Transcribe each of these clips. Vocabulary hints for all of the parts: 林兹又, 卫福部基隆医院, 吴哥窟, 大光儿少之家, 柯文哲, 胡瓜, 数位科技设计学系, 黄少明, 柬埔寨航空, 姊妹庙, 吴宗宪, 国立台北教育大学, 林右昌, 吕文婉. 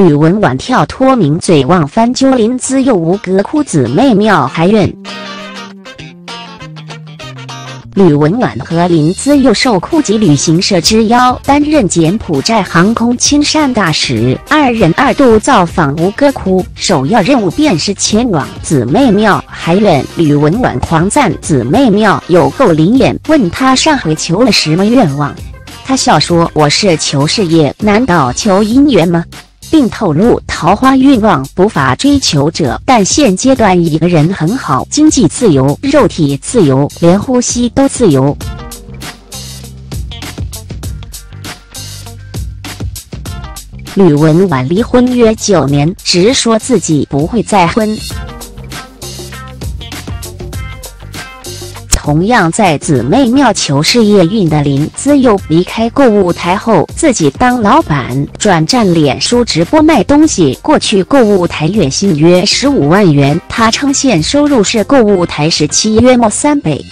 吕文婉跳脱名嘴忘翻鸠林兹又无隔窟姊妹庙还认。吕文婉和林兹又受酷极旅行社之邀，担任柬埔寨航空亲善大使。二人二度造访吴哥窟，首要任务便是前往姊妹庙还认。吕文婉狂赞姊妹庙有够灵验，问他上回求了什么愿望，他笑说：“我是求事业，难道求姻缘吗？”并透露桃花运旺不乏追求者，但现阶段一个人很好，经济自由，肉体自由，连呼吸都自由。吕文婉离婚约9年，直说自己不会再婚。同样在姊妹庙求事业运的林兹又离开购物台后，自己当老板，转战脸书直播卖东西。过去购物台月薪约15万元，他称现收入是购物台17约莫3倍。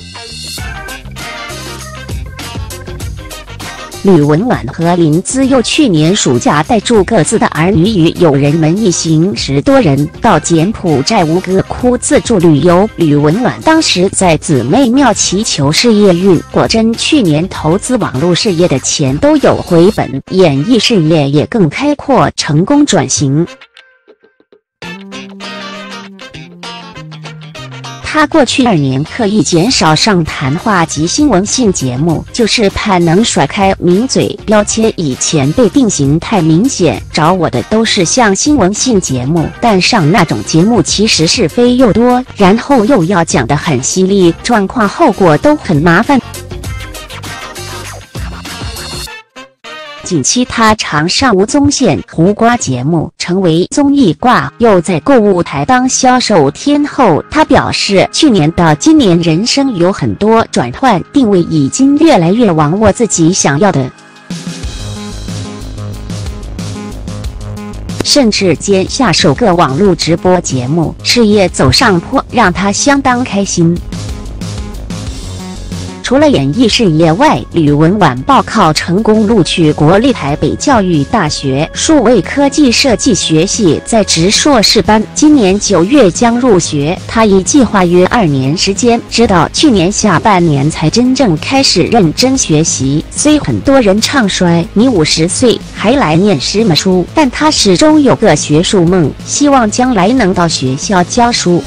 吕文婉和林兹又去年暑假带住各自的儿女与友人们一行10多人到柬埔寨吴哥窟自助旅游。吕文婉当时在姊妹庙祈求事业运，果真去年投资网络事业的钱都有回本，演艺事业也更开阔，成功转型。他过去2年刻意减少上谈话及新闻性节目，就是盼能甩开名嘴标签。以前被定型太明显，找我的都是像新闻性节目，但上那种节目其实是非又多，然后又要讲得很犀利，状况后果都很麻烦。近期他常上吴宗宪胡瓜节目，成为综艺挂，又在购物台当销售天后。他表示，去年到今年人生有很多转换，定位已经越来越往我自己想要的。甚至接下首个网络直播节目，事业走上坡，让他相当开心。除了演艺事业外，吕文婉报考成功录取国立台北教育大学数位科技设计学系，在职硕士班，今年9月将入学。她已计划约2年时间，直到去年下半年才真正开始认真学习。虽很多人唱衰你50岁还来念什么书，但她始终有个学术梦，希望将来能到学校教书。